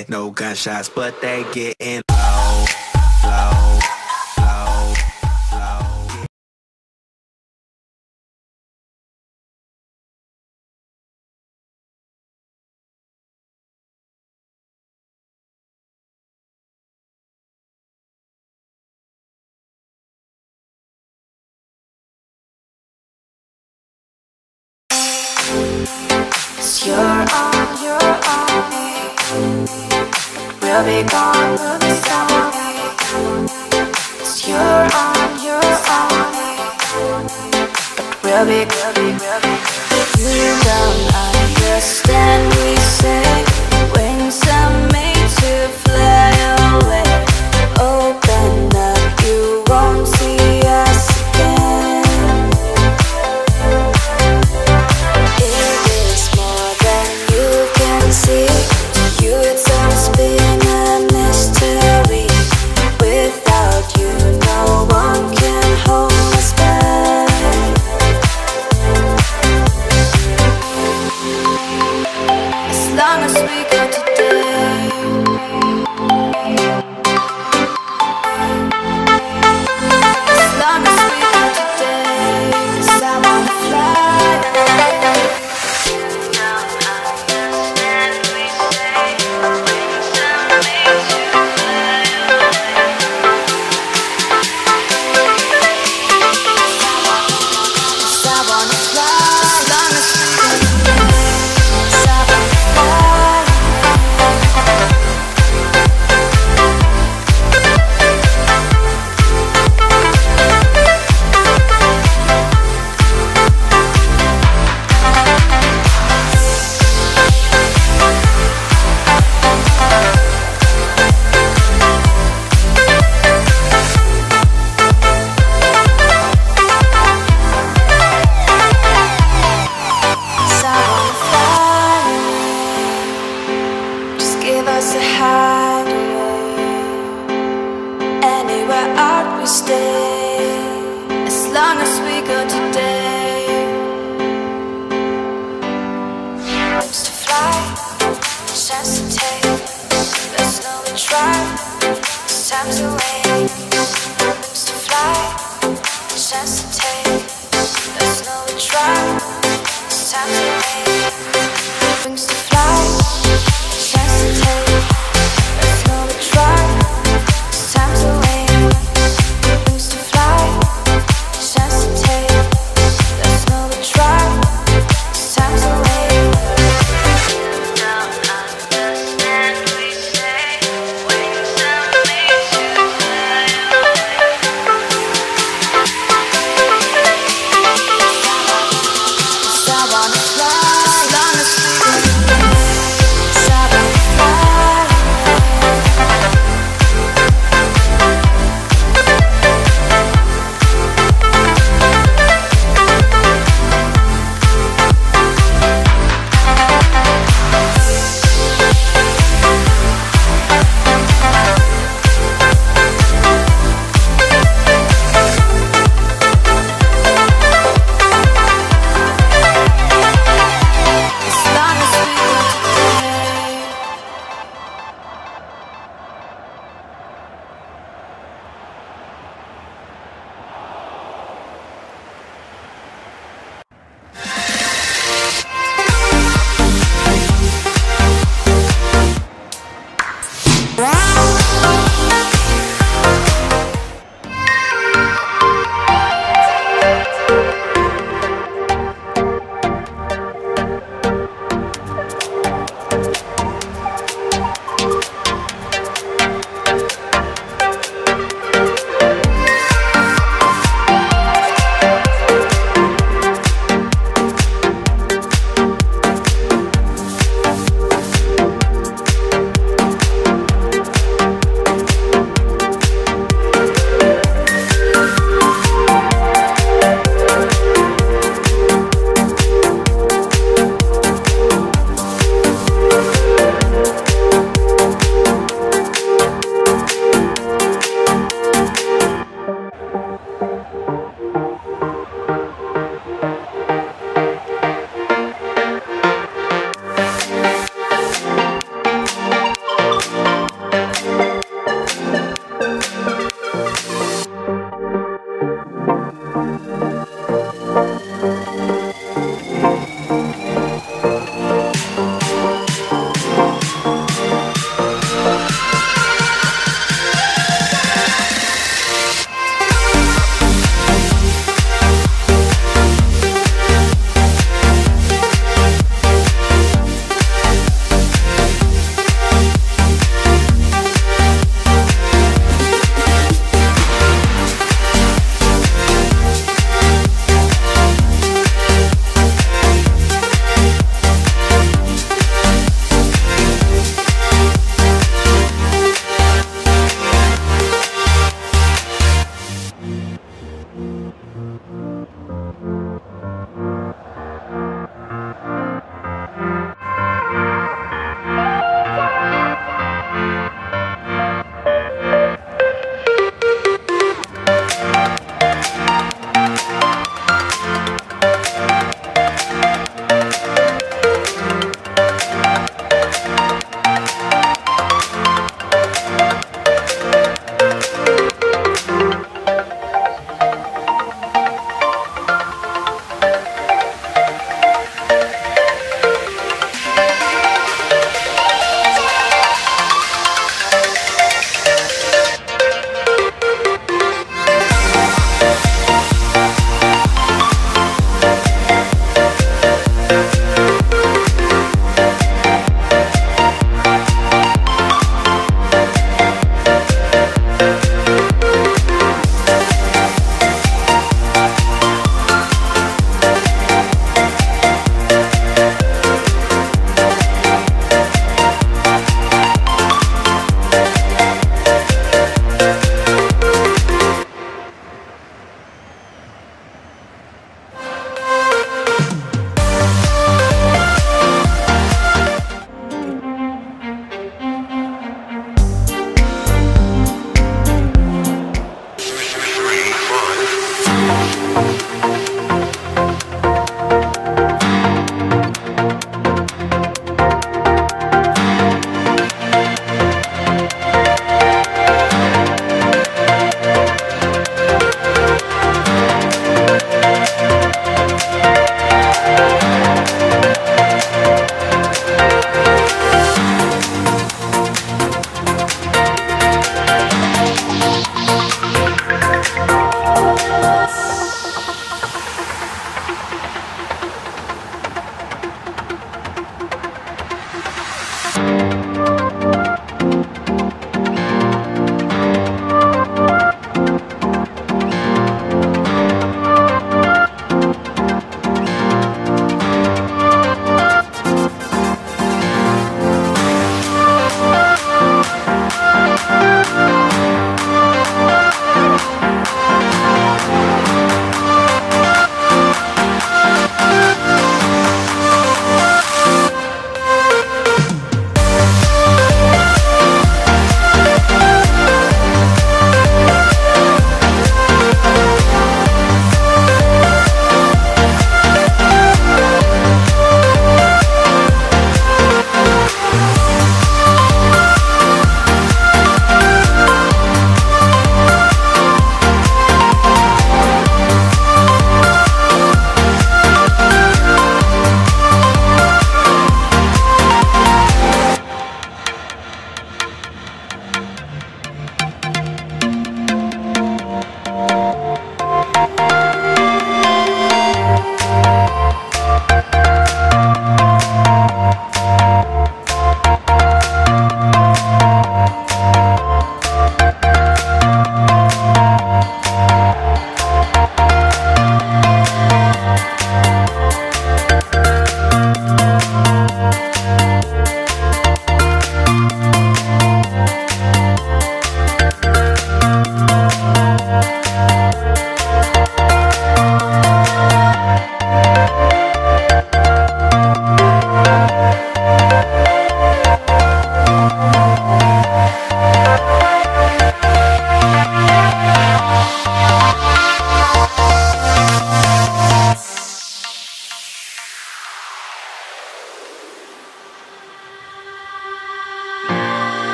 head, no gunshots, but they getting low, low, low, low. You're on your own. We'll be gone, we'll be sorry. You're on your own. But we'll be. You don't understand, we say, wings are made to fly away. Open up, you won't see us. Sometimes you